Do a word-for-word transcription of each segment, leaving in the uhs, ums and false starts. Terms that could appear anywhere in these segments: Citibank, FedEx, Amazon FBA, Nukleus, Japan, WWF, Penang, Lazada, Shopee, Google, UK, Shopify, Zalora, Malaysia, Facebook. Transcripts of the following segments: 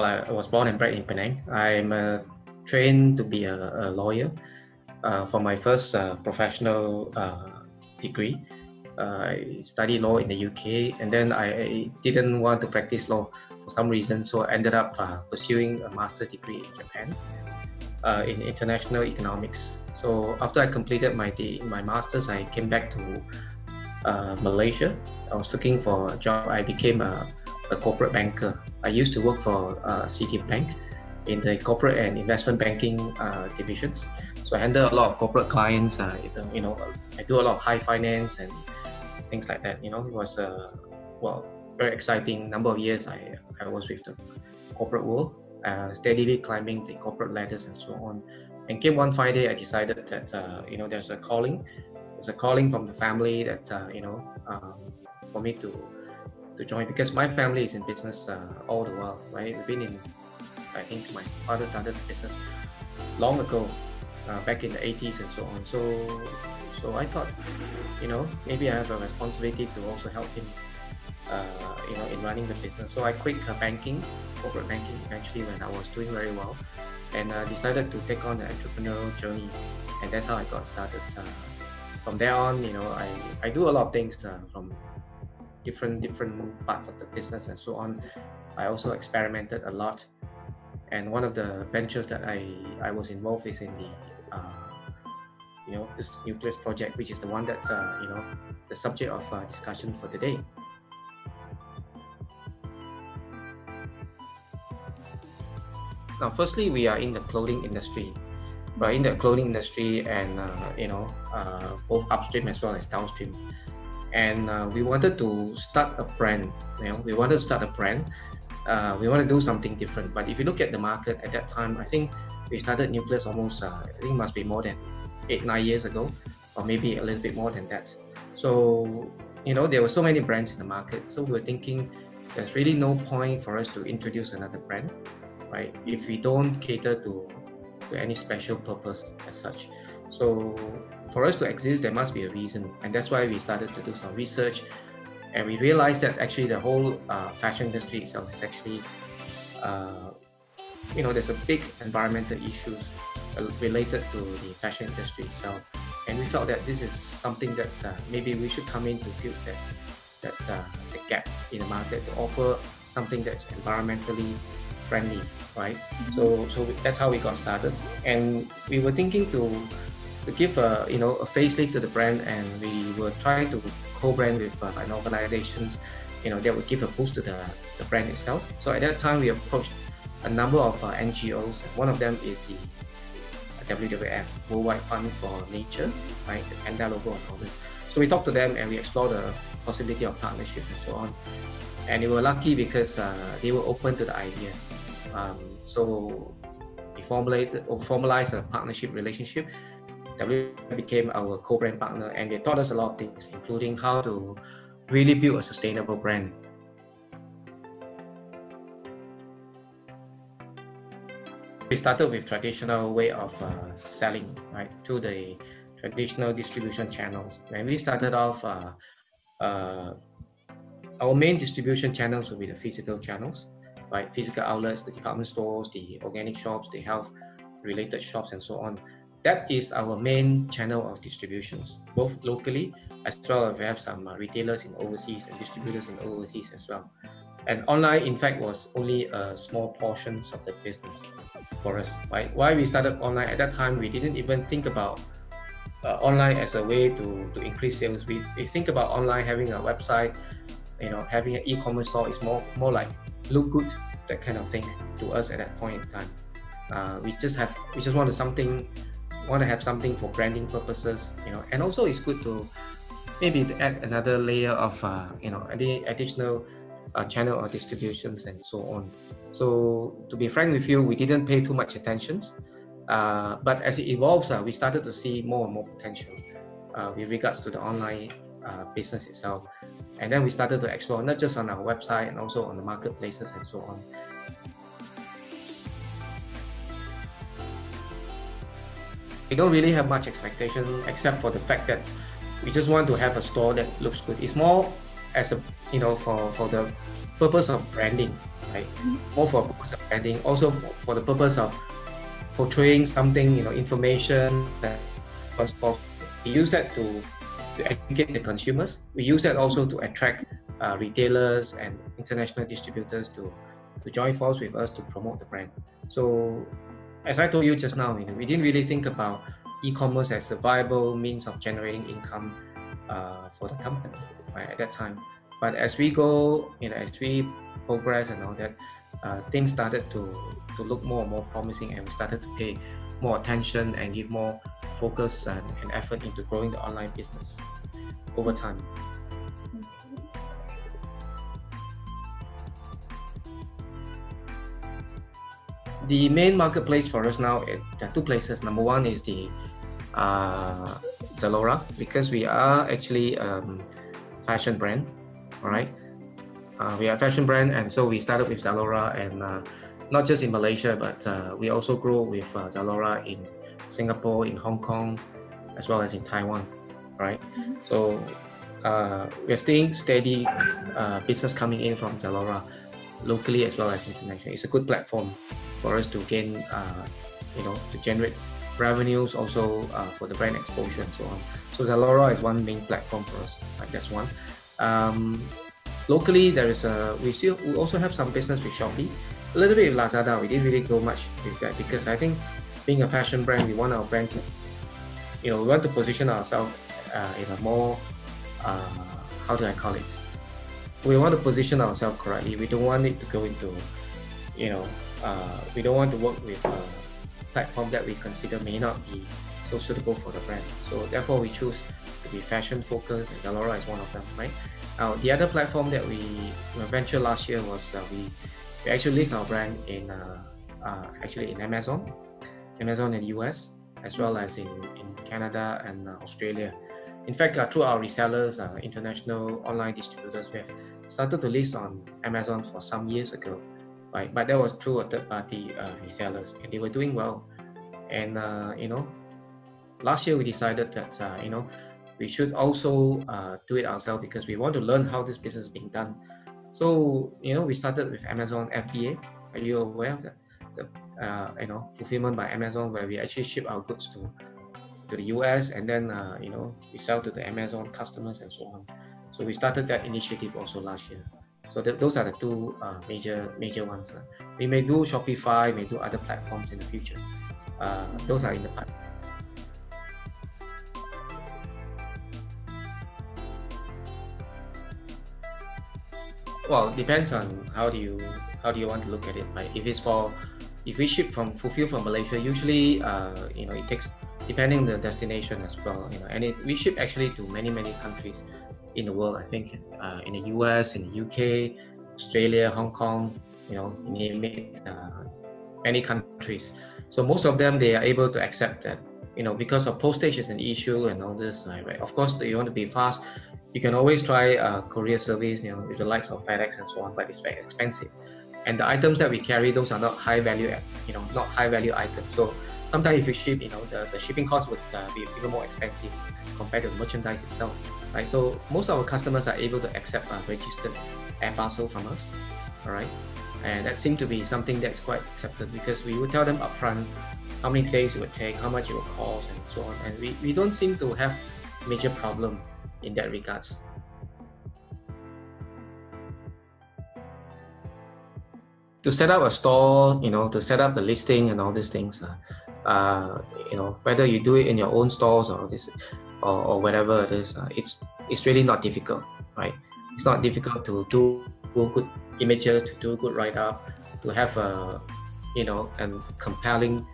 well, I was born and bred in Penang. I'm uh, trained to be a, a lawyer uh, for my first uh, professional uh, degree. Uh, I studied law in the U K, and then I didn't want to practice law for some reason, so I ended up uh, pursuing a master's degree in Japan uh, in international economics. So after I completed my my master's, I came back to uh, Malaysia. I was looking for a job. I became a, a corporate banker. I used to work for uh, Citibank in the corporate and investment banking uh, divisions. So I handle a lot of corporate clients. Uh, you know, I do a lot of high finance and things like that. You know, it was a well, very exciting number of years. I I was with the corporate world, uh, steadily climbing the corporate ladders and so on. And came one Friday, I decided that uh, you know, there's a calling, there's a calling from the family that uh, you know, um, for me to to join, because my family is in business uh, all the while, right? We've been in. I think my father started the business long ago, uh, back in the eighties and so on. So, so I thought, you know, maybe I have a responsibility to also help him, uh, you know, in running the business. So I quit uh, banking, corporate banking, actually when I was doing very well, and uh, decided to take on the entrepreneurial journey, and that's how I got started. Uh, from there on, you know, I I do a lot of things uh, from different different parts of the business and so on. I also experimented a lot. And one of the ventures that I, I was involved is in the, uh, you know, this Nukleus project, which is the one that's, uh, you know, the subject of uh, discussion for today. Now, firstly, we are in the clothing industry. We're in the clothing industry and, uh, you know, uh, both upstream as well as downstream. And uh, we wanted to start a brand, you know, we wanted to start a brand. Uh, we want to do something different, but if you look at the market at that time, I think we started Nukleus almost, uh, I think must be more than eight, nine years ago, or maybe a little bit more than that. So, you know, there were so many brands in the market, so we were thinking there's really no point for us to introduce another brand, right? If we don't cater to, to any special purpose as such. So for us to exist, there must be a reason, and that's why we started to do some research. And we realized that actually the whole uh, fashion industry itself is actually, uh, you know, there's a big environmental issues related to the fashion industry itself. And we felt that this is something that uh, maybe we should come in to fill that, that uh, the gap in the market, to offer something that's environmentally friendly, right? Mm-hmm. So, so that's how we got started. And we were thinking to, to give a, you know, a facelift to the brand, and we were trying to co-brand with uh, an organizations, you know, that would give a boost to the, the brand itself. So at that time, we approached a number of uh, N G Os. One of them is the W W F, Worldwide Fund for Nature, right? The panda logo and all this. So we talked to them and we explored the possibility of partnership and so on. And we were lucky because uh, they were open to the idea. Um, so we formulated or formalized a partnership relationship. W W F became our co-brand partner, and they taught us a lot of things, including how to really build a sustainable brand. We started with traditional way of uh, selling, right, through the traditional distribution channels. When we started off, uh, uh, our main distribution channels would be the physical channels, right, physical outlets, the department stores, the organic shops, the health-related shops, and so on. That is our main channel of distributions, both locally as well as we have some retailers in overseas and distributors in overseas as well. And online, in fact, was only a small portion of the business for us. Right? Why we started online at that time, we didn't even think about uh, online as a way to, to increase sales. We, we think about online having a website, you know, having an e-commerce store is more, more like look good, that kind of thing to us at that point in time. Uh, we just have, we just wanted something want to have something for branding purposes, you know, and also it's good to maybe add another layer of, uh, you know, additional uh, channel or distributions and so on. So to be frank with you, we didn't pay too much attention, uh, but as it evolves, uh, we started to see more and more potential uh, with regards to the online uh, business itself. And then we started to explore, not just on our website and also on the marketplaces and so on. We don't really have much expectation except for the fact that we just want to have a store that looks good. It's more as a, you know, for, for the purpose of branding, right? More for purpose of branding, also for the purpose of portraying something, you know, information that was of, we use that to, to educate the consumers. We use that also to attract uh, retailers and international distributors to, to join force with us to promote the brand. So as I told you just now, you know, we didn't really think about e-commerce as a viable means of generating income uh, for the company, right, at that time. But as we go, you know, as we progress and all that, uh, things started to, to look more and more promising, and we started to pay more attention and give more focus and, and effort into growing the online business over time. The main marketplace for us now, it, there are two places. Number one is the uh, Zalora, because we are actually um, fashion brand, all right? Uh, we are a fashion brand, and so we started with Zalora, and uh, not just in Malaysia, but uh, we also grow with uh, Zalora in Singapore, in Hong Kong, as well as in Taiwan, right? Mm-hmm. So uh, we're seeing steady uh, business coming in from Zalora, locally as well as internationally. It's a good platform for us to gain, uh, you know, to generate revenues also uh, for the brand exposure and so on. So Zalora is one main platform for us. Like that's one. Um, locally, there is a we still we also have some business with Shopee, a little bit with Lazada. We didn't really go much with that because I think being a fashion brand, we want our brand to, you know, we want to position ourselves uh, in a more, uh, how do I call it? We want to position ourselves correctly. We don't want it to go into, you know, uh, we don't want to work with a platform that we consider may not be so suitable for the brand. So therefore we choose to be fashion focused, and Zalora is one of them, right? Now the other platform that we, we ventured last year was uh, we, we actually list our brand in, uh, uh, actually in Amazon, Amazon in the U S, as well as in, in Canada and uh, Australia. In fact, uh, through our resellers, uh, international online distributors, we have started to list on Amazon for some years ago, right? But that was through a third-party uh, resellers, and they were doing well. And uh, you know, last year we decided that uh, you know we should also uh, do it ourselves because we want to learn how this business is being done. So you know, we started with Amazon F B A. Are you aware of that? The, uh, you know, fulfillment by Amazon, where we actually ship our goods to to the U S, and then uh, you know, we sell to the Amazon customers and so on. So we started that initiative also last year. So th those are the two uh, major major ones. Uh. We may do Shopify, may do other platforms in the future. Uh, those are in the pipeline. Well, it depends on how do you how do you want to look at it, right? If it's for if we ship from fulfill from Malaysia, usually uh, you know, it takes, depending on the destination as well, you know, and it, we ship actually to many, many countries in the world. I think uh, in the U S, in the U K, Australia, Hong Kong, you know, name it, uh, many countries. So most of them, they are able to accept that, you know, because of postage is an issue and all this, right? Of course, you want to be fast. You can always try uh, courier service, you know, with the likes of FedEx and so on, but it's very expensive. And the items that we carry, those are not high value, you know, not high value items. So sometimes if you ship, you know, the, the shipping cost would uh, be even more expensive compared to the merchandise itself, right? So most of our customers are able to accept a registered air parcel from us, all right? And that seemed to be something that's quite accepted because we would tell them upfront how many days it would take, how much it would cost, and so on. And we, we don't seem to have major problem in that regards. To set up a store, you know, to set up the listing and all these things, uh, uh, you know, whether you do it in your own stores or this, or, or whatever it is, uh, it's it's really not difficult, right? It's not difficult to do good images, to do good write-up, to have a, you know, and compelling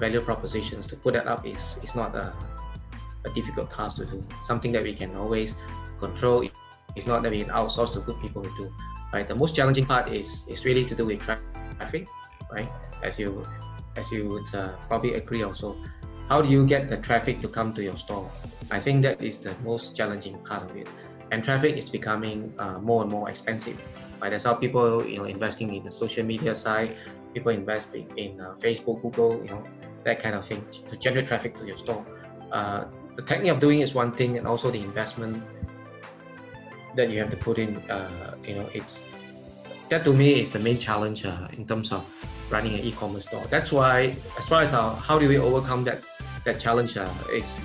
value propositions. To put that up is it's not a, a difficult task to do. It's something that we can always control. If not, that we can outsource to good people to do. Right, the most challenging part is is really to do with traffic, right? As you as you would uh, probably agree also. How do you get the traffic to come to your store? I think that is the most challenging part of it. And traffic is becoming uh, more and more expensive. Right? That's how people, you know, investing in the social media side. People invest in, in uh, Facebook, Google, you know, that kind of thing to generate traffic to your store. Uh, the technique of doing is one thing, and also the investment that you have to put in, uh, you know, it's, that to me is the main challenge uh, in terms of running an e-commerce store. That's why, as far as how, how do we overcome that, that challenge, uh, it's,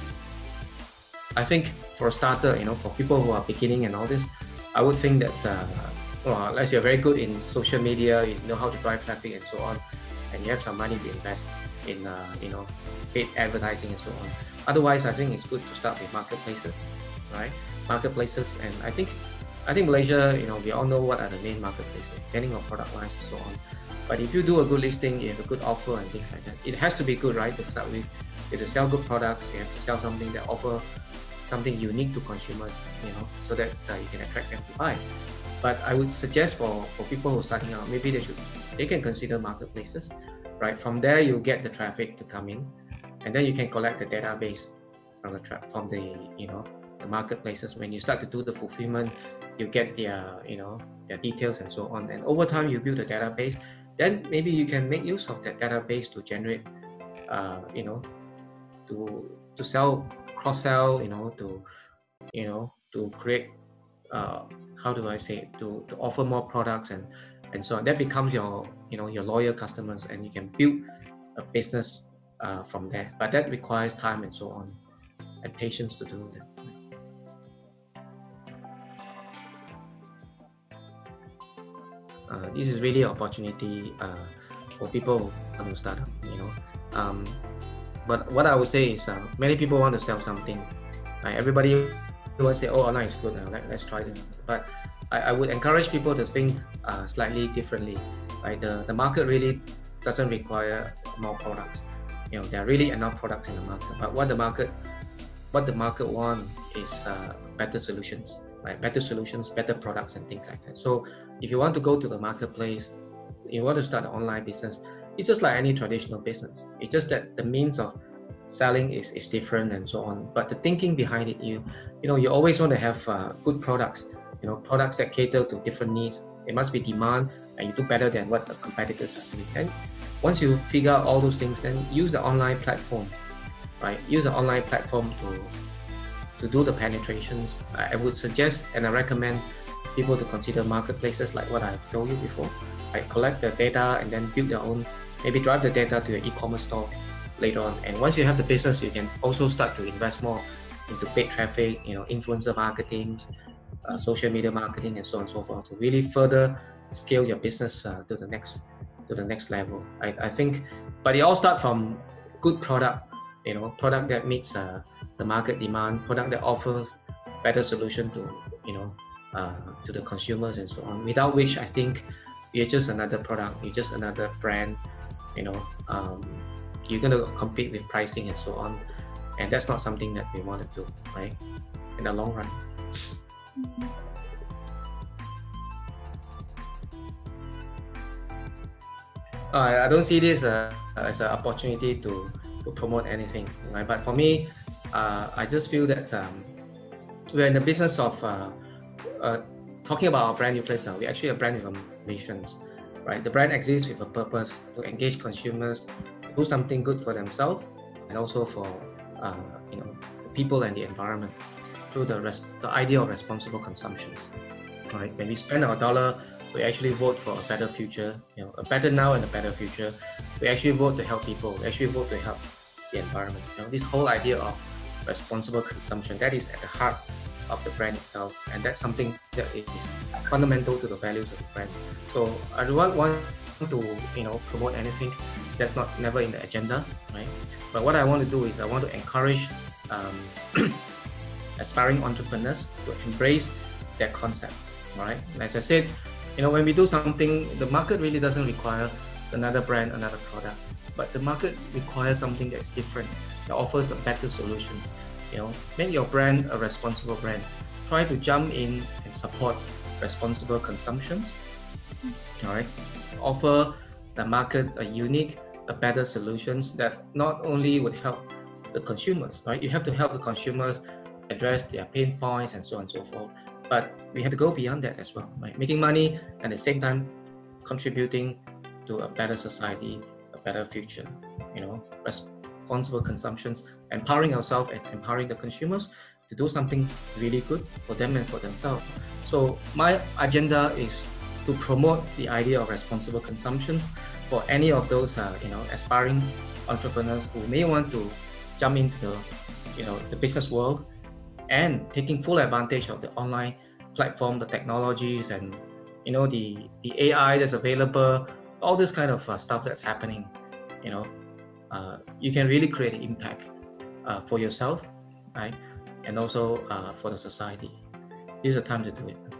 I think for a starter, you know, for people who are beginning and all this, I would think that uh, well, unless you're very good in social media, you know how to drive traffic and so on, and you have some money to invest in, uh, you know, paid advertising and so on. Otherwise, I think it's good to start with marketplaces, right? Marketplaces, and I think, I think Malaysia, you know, we all know what are the main marketplaces, depending on product lines and so on. But if you do a good listing, you have a good offer and things like that. It has to be good, right? To start with, you have to sell good products. You have to sell something that offer something unique to consumers, you know, so that uh, you can attract them to buy. But I would suggest for, for people who are starting out, maybe they should, they can consider marketplaces, right? From there, you get the traffic to come in, and then you can collect the database from the tra- from the, you know, the marketplaces. When you start to do the fulfillment, you get their, you know, their details and so on. And over time, you build a database. Then maybe you can make use of that database to generate, uh, you know, to to sell, cross-sell, you know, to, you know, to create, uh, how do I say, to to offer more products and and so on. That becomes your, you know, your loyal customers, and you can build a business uh, from there. But that requires time and so on, and patience to do that. Uh, this is really an opportunity uh, for people who want to start up, you know. Um, but what I would say is, uh, many people want to sell something. Uh, everybody wants to say, oh, online is good, uh, let, let's try it. But I, I would encourage people to think uh, slightly differently. Right? The, the market really doesn't require more products. You know, there are really enough products in the market. But what the market, what the market wants is uh, better solutions. Right, better solutions, better products and things like that. So if you want to go to the marketplace, you want to start an online business, it's just like any traditional business. It's just that the means of selling is, is different and so on. But the thinking behind it, you you know, you always want to have uh, good products, you know, products that cater to different needs. It must be demand, and you do better than what the competitors are doing. And once you figure out all those things, then use the online platform, right? Use the online platform to to do the penetrations. I would suggest and I recommend people to consider marketplaces like what I've told you before. I collect the data and then build their own, maybe drive the data to your e-commerce store later on. And once you have the business, you can also start to invest more into paid traffic, you know, influencer marketing, uh, social media marketing, and so on and so forth to really further scale your business uh, to the next to the next level. I, I think, but it all starts from good product, you know, product that meets uh, the market demand, product that offers better solution to, you know, uh, to the consumers and so on. Without which, I think you're just another product, you're just another brand, you know, um, you're going to compete with pricing and so on. And that's not something that we want to do, right, in the long run. Mm-hmm. uh, I don't see this uh, as an opportunity to, to promote anything, right? But for me, Uh, I just feel that um, we're in the business of uh, uh, talking about our brand Nukleus. We're actually a brand with missions, right? The brand exists with a purpose to engage consumers, do something good for themselves, and also for uh, you know, the people and the environment through the res the idea of responsible consumptions, right? When we spend our dollar, we actually vote for a better future, you know, a better now and a better future. We actually vote to help people. We actually vote to help the environment. You know, this whole idea of responsible consumption, that is at the heart of the brand itself, and that's something that is fundamental to the values of the brand. So I don't want to, you know, promote anything that's not never in the agenda, right? But what I want to do is I want to encourage um, aspiring entrepreneurs to embrace that concept, right? As I said, you know, when we do something, the market really doesn't require another brand, another product, but the market requires something that's different, that offers a better solution. You know, make your brand a responsible brand. Try to jump in and support responsible consumptions. All right, offer the market a unique, a better solutions that not only would help the consumers, right? You have to help the consumers address their pain points and so on and so forth. But we have to go beyond that as well, right? Making money and at the same time contributing to a better society, a better future. You know, responsible consumptions, empowering ourselves and empowering the consumers to do something really good for them and for themselves. So my agenda is to promote the idea of responsible consumptions for any of those uh, you know, aspiring entrepreneurs who may want to jump into the, you know, the business world, and taking full advantage of the online platform, the technologies, and you know, the the A I that's available, all this kind of uh, stuff that's happening. You know, uh, you can really create an impact uh, for yourself, right, and also uh, for the society. This is the time to do it.